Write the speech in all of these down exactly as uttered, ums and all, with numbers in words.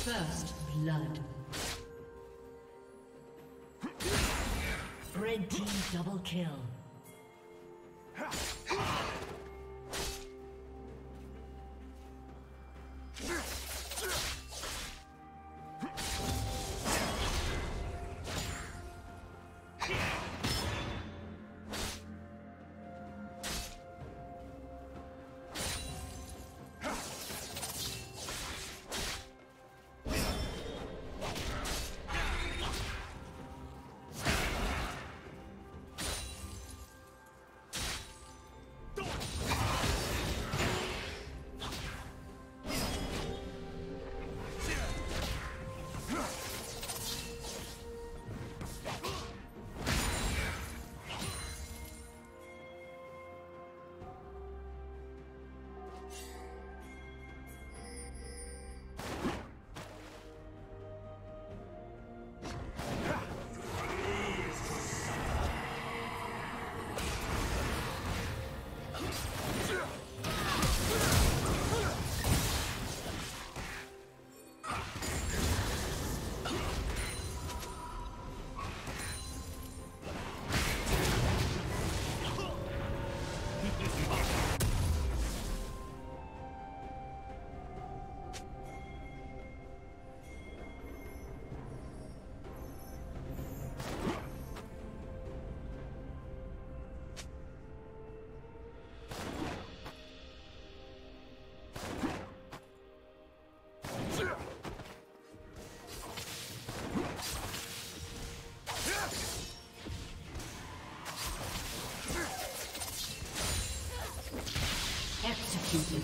First blood. Red team double kill. Executed.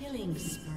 Killing spree.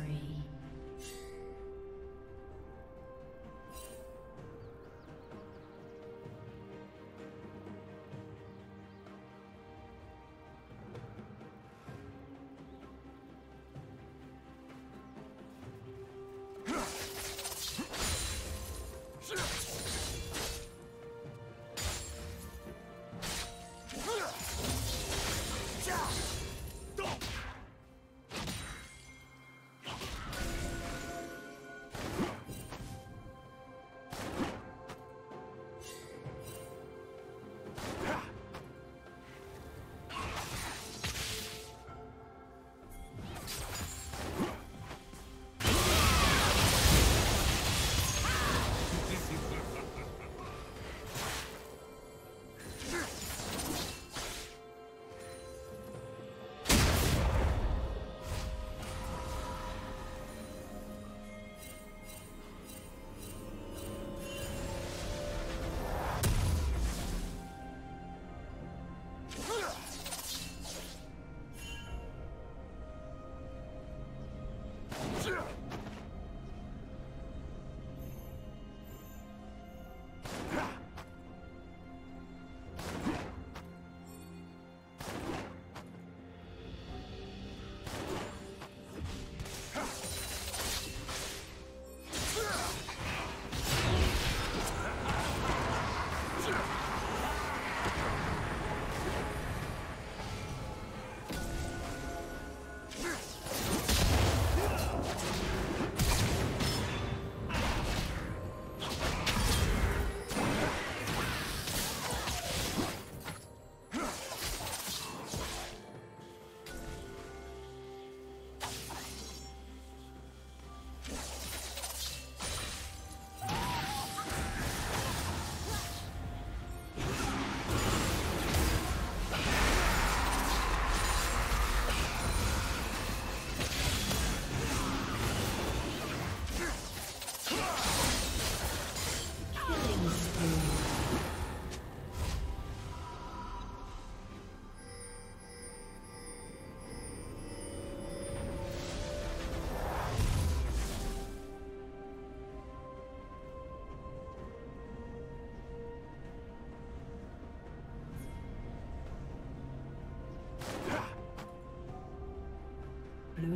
Blue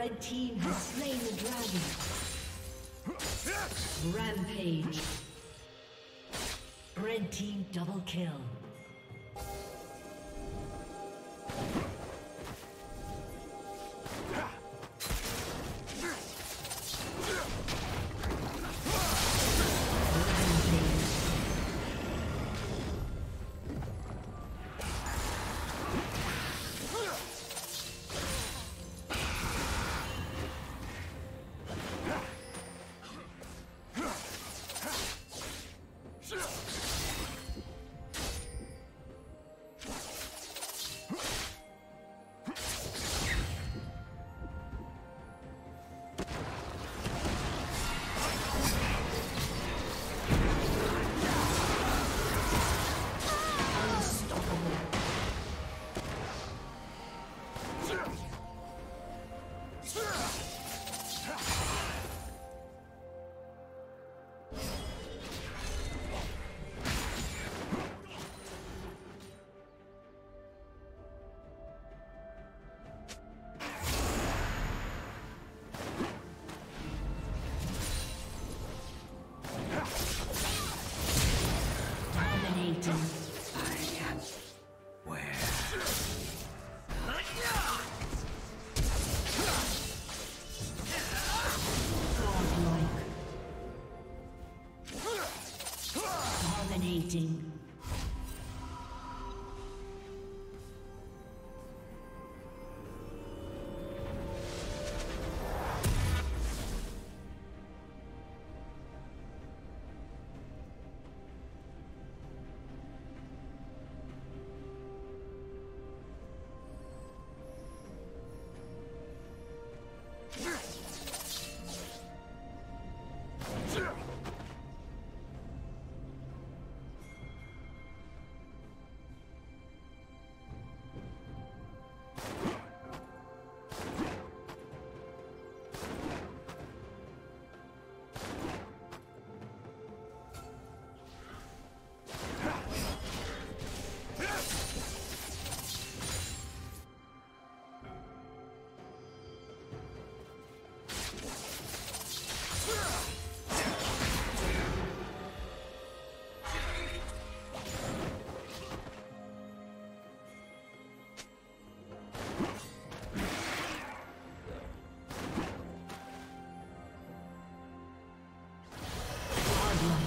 Red team has slain the dragon. Rampage. Red team double kill. Dominating.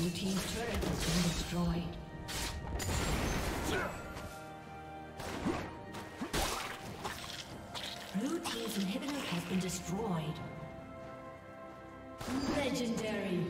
Blue team's turret has been destroyed. Blue team's inhibitor has been destroyed. Legendary.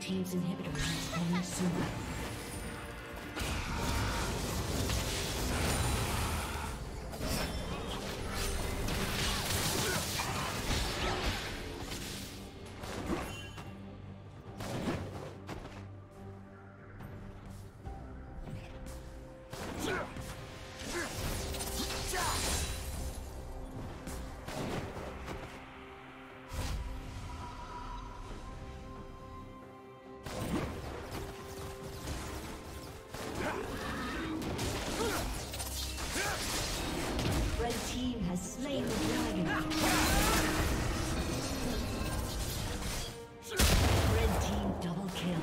team's inhibitor is coming soon. Slain the dragon. Red team double kill.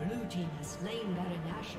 Blue team has slain Baron Nashor.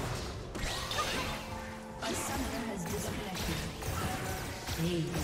Hey.